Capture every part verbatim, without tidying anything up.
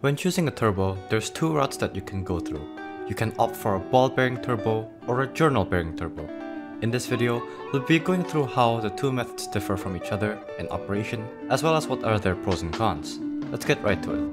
When choosing a turbo, there's two routes that you can go through. You can opt for a ball bearing turbo or a journal bearing turbo. In this video, we'll be going through how the two methods differ from each other in operation, as well as what are their pros and cons. Let's get right to it.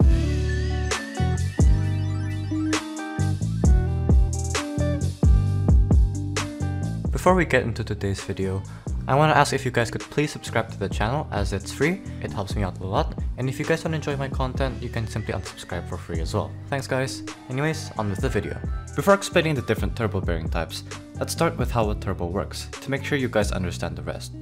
Before we get into today's video, I want to ask if you guys could please subscribe to the channel as it's free, it helps me out a lot, and if you guys don't enjoy my content, you can simply unsubscribe for free as well. Thanks guys. Anyways, on with the video. Before explaining the different turbo bearing types, let's start with how a turbo works, to make sure you guys understand the rest.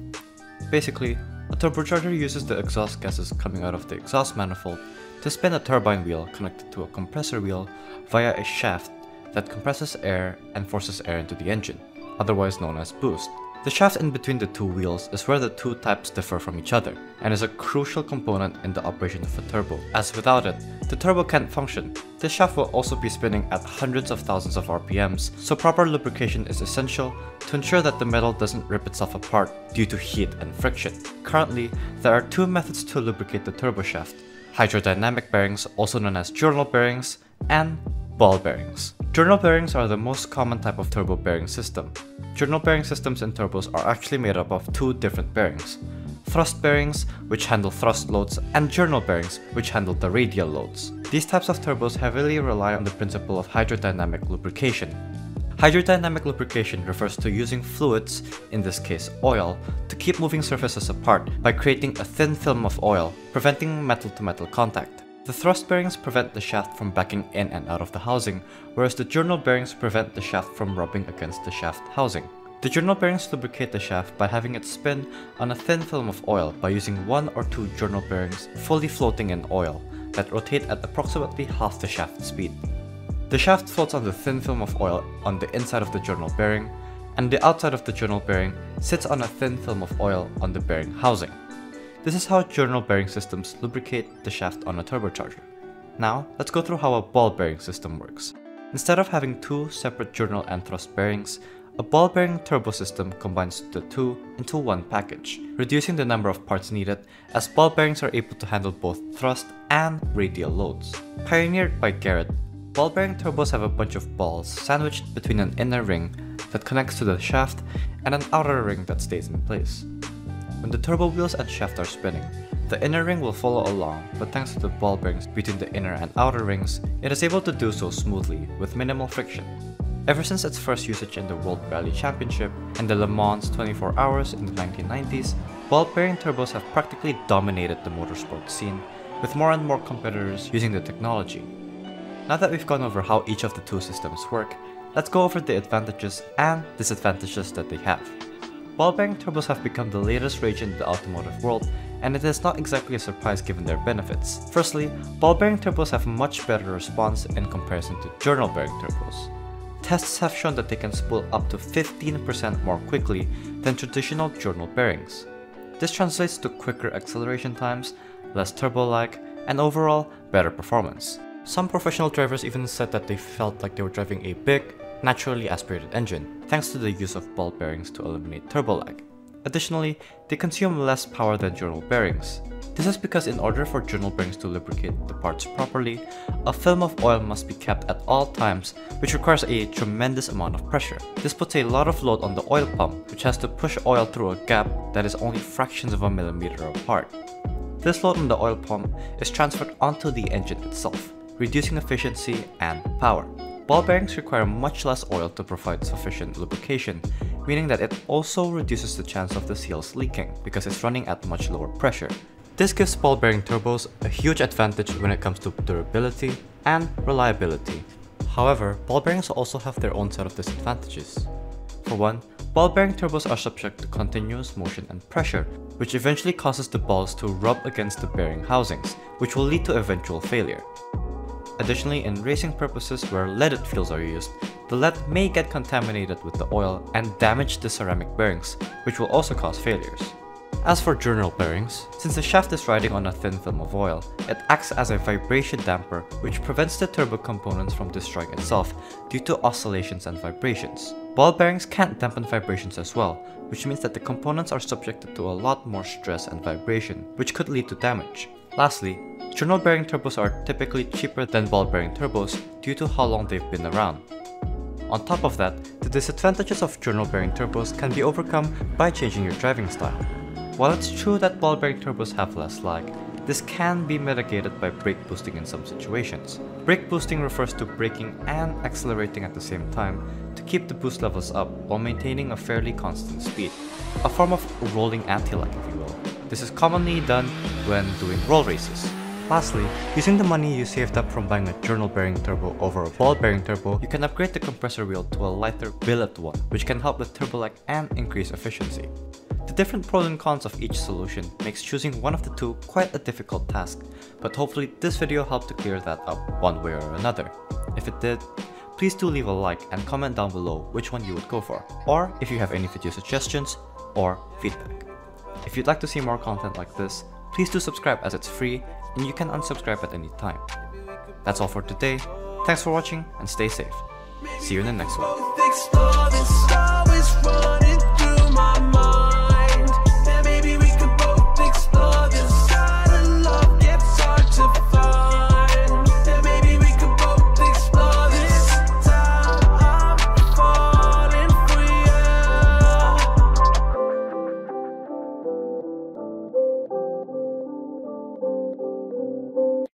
Basically, a turbocharger uses the exhaust gases coming out of the exhaust manifold to spin a turbine wheel connected to a compressor wheel via a shaft that compresses air and forces air into the engine, otherwise known as boost. The shaft in between the two wheels is where the two types differ from each other, and is a crucial component in the operation of a turbo, as without it, the turbo can't function. The shaft will also be spinning at hundreds of thousands of R P Ms, so proper lubrication is essential to ensure that the metal doesn't rip itself apart due to heat and friction. Currently, there are two methods to lubricate the turbo shaft: hydrodynamic bearings, also known as journal bearings, and ball bearings. Journal bearings are the most common type of turbo bearing system. Journal bearing systems in turbos are actually made up of two different bearings: thrust bearings, which handle thrust loads, and journal bearings, which handle the radial loads. These types of turbos heavily rely on the principle of hydrodynamic lubrication. Hydrodynamic lubrication refers to using fluids, in this case oil, to keep moving surfaces apart by creating a thin film of oil, preventing metal-to-metal contact. The thrust bearings prevent the shaft from backing in and out of the housing, whereas the journal bearings prevent the shaft from rubbing against the shaft housing. The journal bearings lubricate the shaft by having it spin on a thin film of oil by using one or two journal bearings fully floating in oil that rotate at approximately half the shaft speed. The shaft floats on the thin film of oil on the inside of the journal bearing, and the outside of the journal bearing sits on a thin film of oil on the bearing housing. This is how journal bearing systems lubricate the shaft on a turbocharger. Now, let's go through how a ball bearing system works. Instead of having two separate journal and thrust bearings, a ball bearing turbo system combines the two into one package, reducing the number of parts needed as ball bearings are able to handle both thrust and radial loads. Pioneered by Garrett, ball bearing turbos have a bunch of balls sandwiched between an inner ring that connects to the shaft and an outer ring that stays in place. When the turbo wheels and shaft are spinning, the inner ring will follow along, but thanks to the ball bearings between the inner and outer rings, it is able to do so smoothly with minimal friction. Ever since its first usage in the World Rally Championship and the Le Mans twenty-four hours in the nineteen nineties, ball bearing turbos have practically dominated the motorsport scene, with more and more competitors using the technology. Now that we've gone over how each of the two systems work, let's go over the advantages and disadvantages that they have. Ball bearing turbos have become the latest rage in the automotive world, and it is not exactly a surprise given their benefits. Firstly, ball bearing turbos have much better response in comparison to journal bearing turbos. Tests have shown that they can spool up to fifteen percent more quickly than traditional journal bearings. This translates to quicker acceleration times, less turbo lag, and overall better performance. Some professional drivers even said that they felt like they were driving a big, naturally aspirated engine, thanks to the use of ball bearings to eliminate turbo lag. Additionally, they consume less power than journal bearings. This is because in order for journal bearings to lubricate the parts properly, a film of oil must be kept at all times, which requires a tremendous amount of pressure. This puts a lot of load on the oil pump, which has to push oil through a gap that is only fractions of a millimeter apart. This load on the oil pump is transferred onto the engine itself, reducing efficiency and power. Ball bearings require much less oil to provide sufficient lubrication, meaning that it also reduces the chance of the seals leaking because it's running at much lower pressure. This gives ball bearing turbos a huge advantage when it comes to durability and reliability. However, ball bearings also have their own set of disadvantages. For one, ball bearing turbos are subject to continuous motion and pressure, which eventually causes the balls to rub against the bearing housings, which will lead to eventual failure. Additionally, in racing purposes where leaded fuels are used, the lead may get contaminated with the oil and damage the ceramic bearings, which will also cause failures. As for journal bearings, since the shaft is riding on a thin film of oil, it acts as a vibration damper which prevents the turbo components from destroying itself due to oscillations and vibrations. Ball bearings can't dampen vibrations as well, which means that the components are subjected to a lot more stress and vibration, which could lead to damage. Lastly, journal bearing turbos are typically cheaper than ball bearing turbos due to how long they've been around. On top of that, the disadvantages of journal bearing turbos can be overcome by changing your driving style. While it's true that ball bearing turbos have less lag, this can be mitigated by brake boosting in some situations. Brake boosting refers to braking and accelerating at the same time to keep the boost levels up while maintaining a fairly constant speed, a form of rolling anti-lag if you will. This is commonly done when doing roll races. Lastly, using the money you saved up from buying a journal bearing turbo over a ball bearing turbo, you can upgrade the compressor wheel to a lighter billet one, which can help with turbo lag and increase efficiency. The different pros and cons of each solution makes choosing one of the two quite a difficult task, but hopefully this video helped to clear that up one way or another. If it did, please do leave a like and comment down below which one you would go for, or if you have any video suggestions or feedback. If you'd like to see more content like this, please do subscribe as it's free and you can unsubscribe at any time. That's all for today. Thanks for watching and stay safe. See you in the next one.